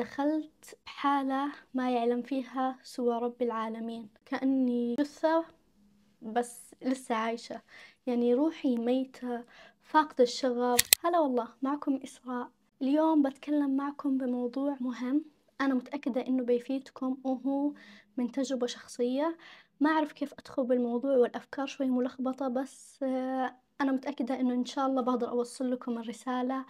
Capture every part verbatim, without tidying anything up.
دخلت بحالة ما يعلم فيها سوى رب العالمين، كأني جثة بس لسه عايشة، يعني روحي ميتة فاقدة الشغف. هلا والله، معكم إسراء. اليوم بتكلم معكم بموضوع مهم، أنا متأكدة إنه بيفيدكم وهو من تجربة شخصية. ما أعرف كيف أدخل بالموضوع والأفكار شوي ملخبطة، بس أنا متأكدة إنه إن شاء الله بقدر أوصل لكم الرسالة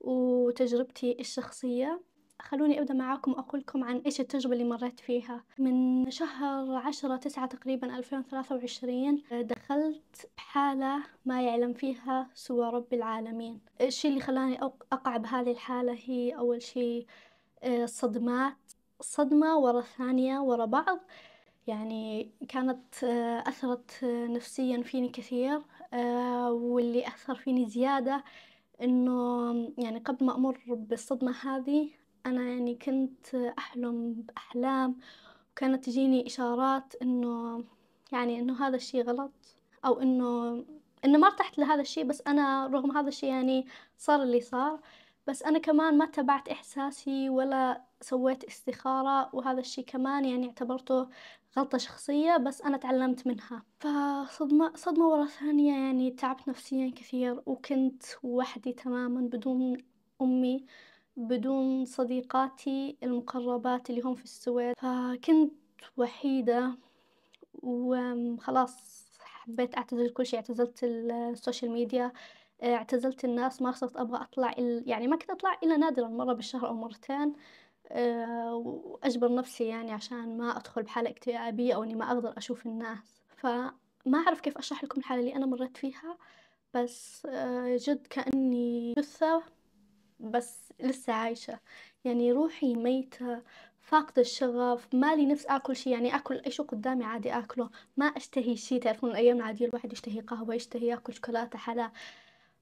وتجربتي الشخصية. خلوني أبدأ معاكم وأقولكم عن إيش التجربة اللي مريت فيها. من شهر عشرة تسعة تقريبا ألفين وثلاثة وعشرين دخلت بحالة ما يعلم فيها سوى رب العالمين. الشي اللي خلاني أقع بهذه الحالة هي أول شي الصدمات، صدمة ورا ثانية ورا بعض، يعني كانت أثرت نفسيا فيني كثير. واللي أثر فيني زيادة إنه يعني قبل ما أمر بالصدمة هذه أنا يعني كنت أحلم بأحلام، وكانت تجيني إشارات إنه يعني إنه هذا الشي غلط، أو إنه إنه ما ارتحت لهذا الشي. بس أنا رغم هذا الشي يعني صار اللي صار، بس أنا كمان ما تبعت إحساسي ولا سويت استخارة، وهذا الشي كمان يعني اعتبرته غلطة شخصية بس أنا تعلمت منها. فصدمة صدمة ورا ثانية، يعني تعبت نفسيا كثير، وكنت وحدي تماما بدون أمي، بدون صديقاتي المقربات اللي هم في السويد. فكنت وحيدة وخلاص حبيت أعتزل كل شيء، اعتزلت السوشيال ميديا، اعتزلت الناس، ما صرت أبغى أطلع، يعني ما كنت أطلع إلا نادرا مرة بالشهر أو مرتين، وأجبر نفسي يعني عشان ما أدخل بحالة اكتئابية أو إني ما أقدر أشوف الناس. فما أعرف كيف أشرح لكم الحالة اللي أنا مريت فيها، بس جد كأني جثة بس لسه عايشة، يعني روحي ميتة فاقدة الشغف، مالي نفس أكل شي، يعني أكل أي شي قدامي عادي أكله، ما أشتهي شي. تعرفون الأيام العادية الواحد يشتهي قهوة، يشتهي يأكل شوكولاتة، حلا،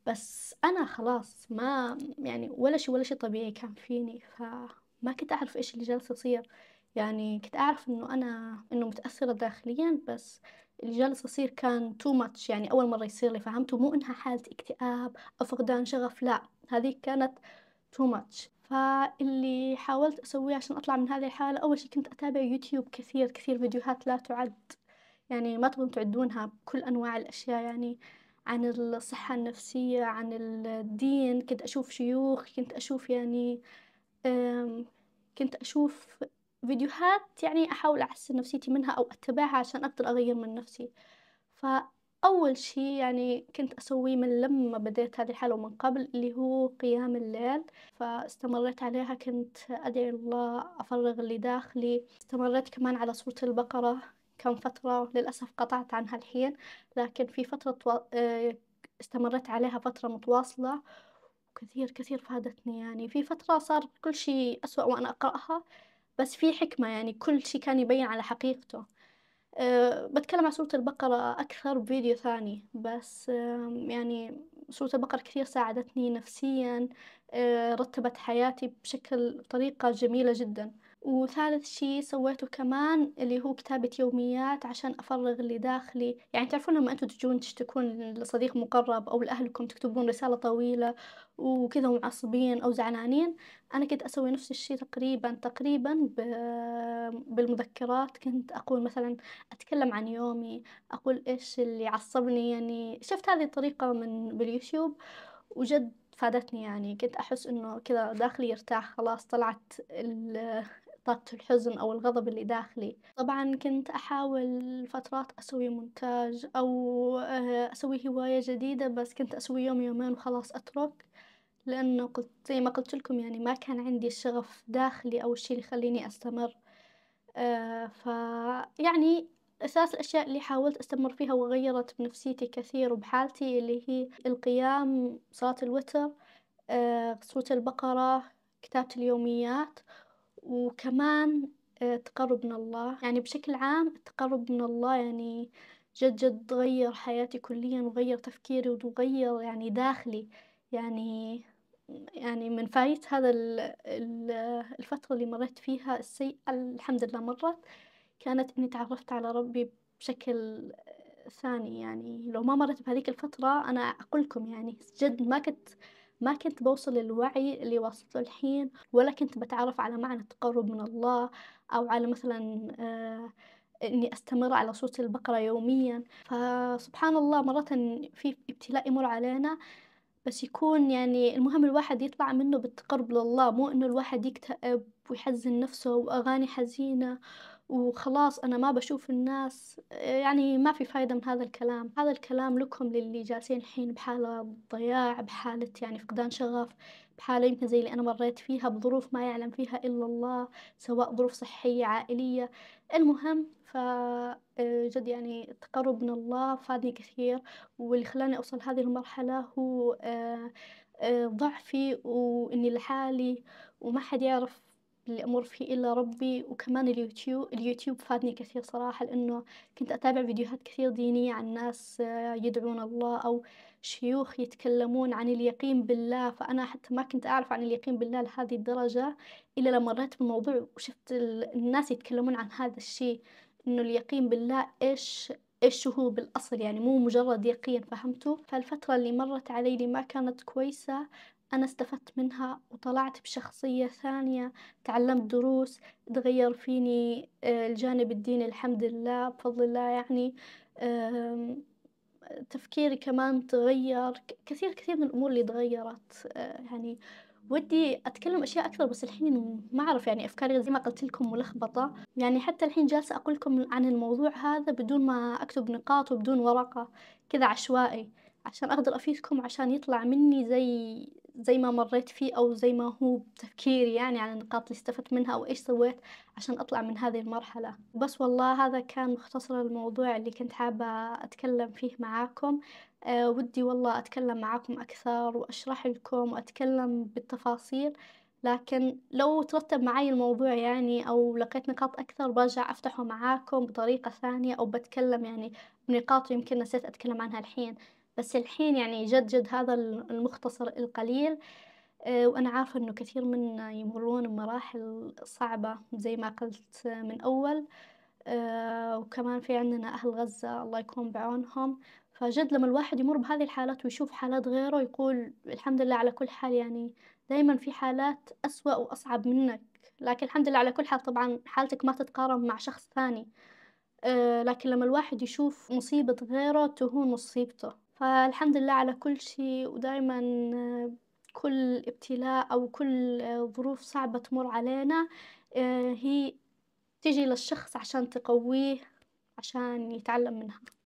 بس أنا خلاص ما يعني ولا شي ولا شي طبيعي كان فيني. فما كنت أعرف إيش اللي جالس يصير، يعني كنت أعرف إنه أنا إنه متأثرة داخليا، بس اللي جالس يصير كان تو ماتش، يعني أول مرة يصير لي. فهمته مو إنها حالة اكتئاب أو فقدان شغف، لا، هذه كانت تو ماتش. فاللي حاولت أسويه عشان أطلع من هذه الحالة، أول شي كنت أتابع يوتيوب كثير كثير، فيديوهات لا تعد، يعني ما تقدرون تعدونها، بكل أنواع الأشياء، يعني عن الصحة النفسية، عن الدين، كنت أشوف شيوخ، كنت أشوف يعني كنت أشوف فيديوهات يعني أحاول أحسن نفسيتي منها أو أتبعها عشان أقدر أغير من نفسي. فأول شي يعني كنت أسويه من لما بديت هذه الحالة ومن قبل، اللي هو قيام الليل، فاستمريت عليها. كنت أدعي الله أفرغ اللي داخلي. استمريت كمان على سورة البقرة كم فترة، للأسف قطعت عنها الحين، لكن في فترة استمريت عليها فترة متواصلة، وكثير كثير فادتني. يعني في فترة صار كل شي أسوأ وأنا أقرأها، بس في حكمة، يعني كل شي كان يبين على حقيقته. أه بتكلم عن سورة البقرة أكثر بفيديو ثاني، بس أه يعني سورة البقرة كثير ساعدتني نفسيا، أه رتبت حياتي بشكل طريقة جميلة جدا. وثالث شي سويته كمان اللي هو كتابة يوميات عشان أفرغ اللي داخلي. يعني تعرفون لما أنتوا تجون تشتكون لصديق مقرب أو لأهلكم، تكتبون رسالة طويلة وكذا معصبين أو زعلانين، أنا كنت أسوي نفس الشي تقريبا تقريبا بالمذكرات. كنت أقول مثلا، أتكلم عن يومي، أقول إيش اللي عصبني. يعني شفت هذه الطريقة من باليوتيوب وجد فادتني، يعني كنت أحس إنه كذا داخلي يرتاح، خلاص طلعت طاقة الحزن أو الغضب اللي داخلي. طبعا كنت أحاول فترات أسوي مونتاج أو أسوي هواية جديدة، بس كنت أسوي يوم يومين وخلاص أترك، لأنه قلت زي ما قلت لكم يعني ما كان عندي الشغف داخلي أو الشي اللي يخليني أستمر. آه ف يعني أساس الأشياء اللي حاولت أستمر فيها وغيرت بنفسيتي كثير وبحالتي، اللي هي القيام، صلاة الوتر، آه سورة البقرة، كتابة اليوميات، وكمان التقرب من الله. يعني بشكل عام التقرب من الله يعني جد جد غير حياتي كليا، وغير تفكيري، وغير يعني داخلي. يعني يعني من فايت هذا الفترة اللي مريت فيها السيئة، الحمد لله مرت، كانت إني تعرفت على ربي بشكل ثاني. يعني لو ما مرت بهذيك الفترة، أنا أقولكم يعني جد ما كنت ما كنت بوصل للوعي اللي وصلته الحين، ولا كنت بتعرف على معنى التقرب من الله، أو على مثلا آه إني أستمر على سورة البقرة يوميا. فسبحان الله مرات في ابتلاء يمر علينا، بس يكون يعني المهم الواحد يطلع منه بالتقرب لله، مو إنه الواحد يكتئب ويحزن نفسه وأغاني حزينة وخلاص أنا ما بشوف الناس. يعني ما في فايدة من هذا الكلام. هذا الكلام لكم للي جالسين الحين بحالة ضياع، بحالة يعني فقدان شغف، بحالة يمكن زي اللي أنا مريت فيها، بظروف ما يعلم فيها إلا الله، سواء ظروف صحية عائلية. المهم فجد يعني التقرب من الله فادني كثير، واللي خلاني أوصل هذه المرحلة هو ضعفي وإني لحالي وما حد يعرف اللي أمر فيه إلا ربي. وكمان اليوتيوب اليوتيوب فادني كثير صراحة، لأنه كنت أتابع فيديوهات كثير دينية عن ناس يدعون الله أو شيوخ يتكلمون عن اليقين بالله. فأنا حتى ما كنت أعرف عن اليقين بالله لهذه الدرجة إلا لما مريت بالموضوع وشفت الناس يتكلمون عن هذا الشيء، إنه اليقين بالله إيش إيش هو بالأصل، يعني مو مجرد يقين. فهمته. فالفترة اللي مرت علي اللي ما كانت كويسة أنا استفدت منها وطلعت بشخصية ثانية، تعلمت دروس، تغير فيني الجانب الديني الحمد لله بفضل الله. يعني تفكيري كمان تغير، كثير كثير من الأمور اللي تغيرت. يعني ودي أتكلم أشياء أكثر بس الحين ما أعرف، يعني أفكاري زي ما قلت لكم ملخبطة. يعني حتى الحين جالسة أقول لكم عن الموضوع هذا بدون ما أكتب نقاط وبدون ورقة، كذا عشوائي، عشان أقدر أفيدكم، عشان يطلع مني زي زي ما مريت فيه أو زي ما هو بتفكيري يعني عن النقاط اللي استفدت منها أو إيش سويت عشان أطلع من هذه المرحلة. بس والله هذا كان مختصر الموضوع اللي كنت حابة أتكلم فيه معاكم. أه ودي والله أتكلم معاكم أكثر وأشرح لكم وأتكلم بالتفاصيل، لكن لو ترتب معي الموضوع يعني أو لقيت نقاط أكثر برجع أفتحه معاكم بطريقة ثانية، أو بتكلم يعني بنقاط يمكن نسيت أتكلم عنها الحين. بس الحين يعني جد جد هذا المختصر القليل، وأنا عارفة أنه كثير منا يمرون بمراحل صعبة زي ما قلت من أول، وكمان في عندنا أهل غزة الله يكون بعونهم. فجد لما الواحد يمر بهذه الحالات ويشوف حالات غيره يقول الحمد لله على كل حال. يعني دايما في حالات أسوأ وأصعب منك، لكن الحمد لله على كل حال طبعا حالتك ما تتقارن مع شخص ثاني. لكن لما الواحد يشوف مصيبة غيره تهون مصيبته. فالحمد لله على كل شيء، ودائما كل ابتلاء أو كل ظروف صعبة تمر علينا هي تجي للشخص عشان تقويه، عشان يتعلم منها.